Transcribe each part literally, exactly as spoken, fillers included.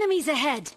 Enemies ahead!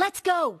Let's go! Let's go!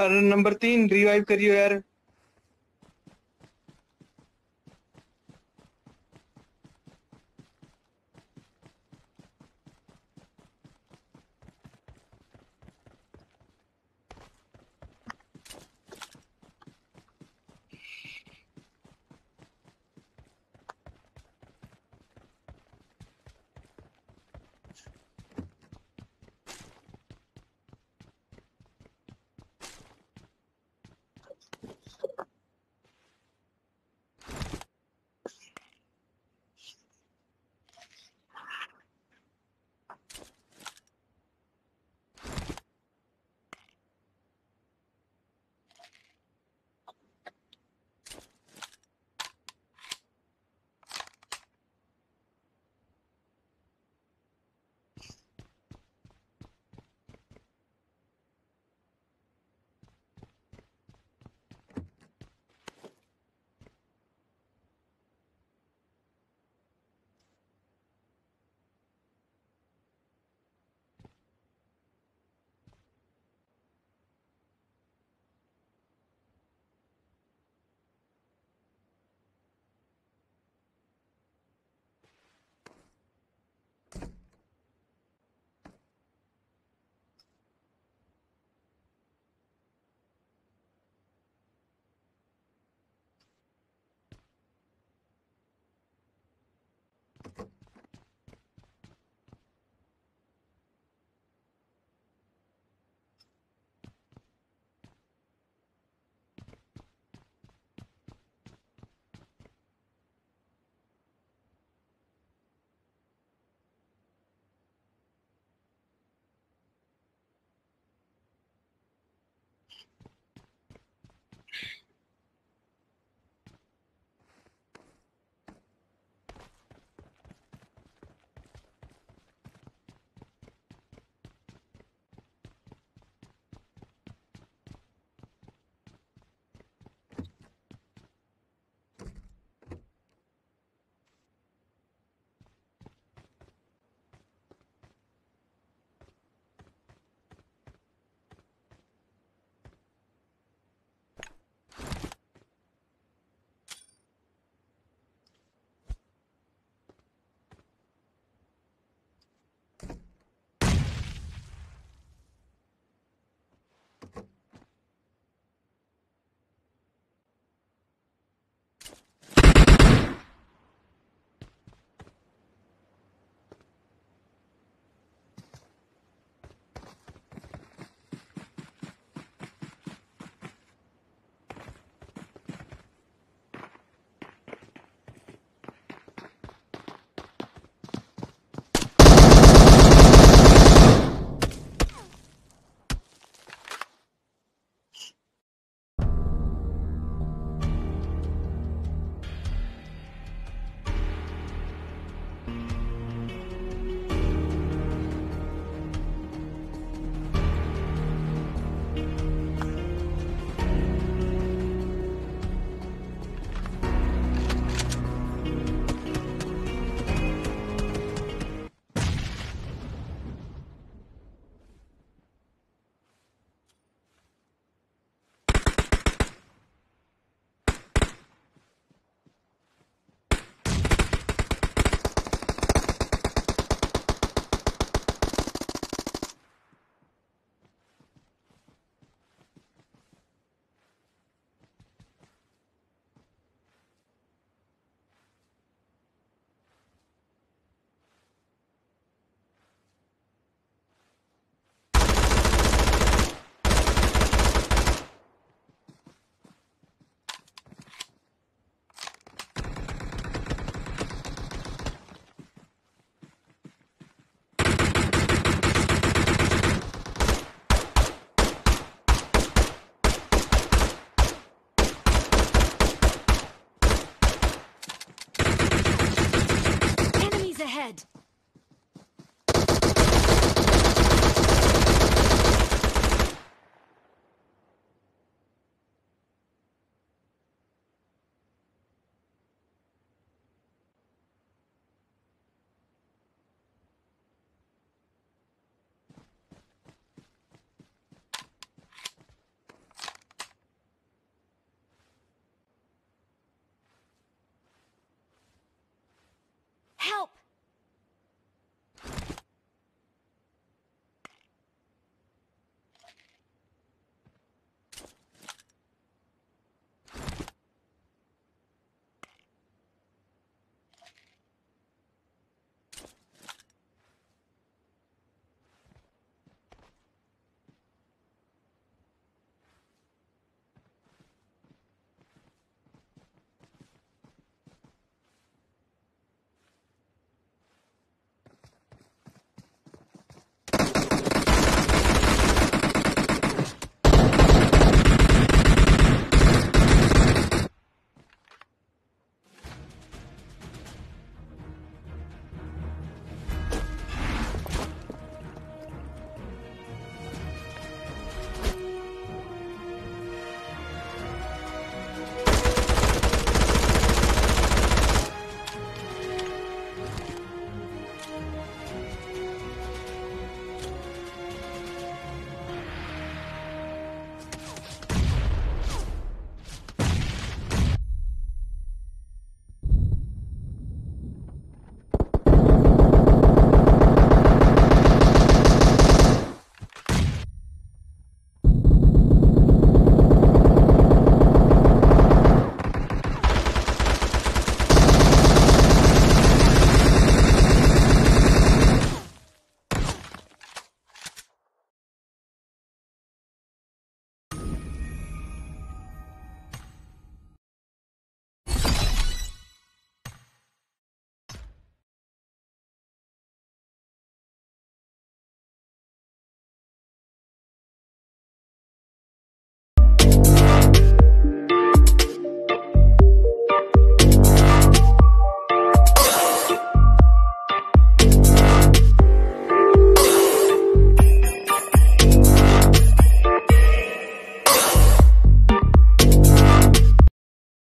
अरे number तीन revive करियो यार। Thank you.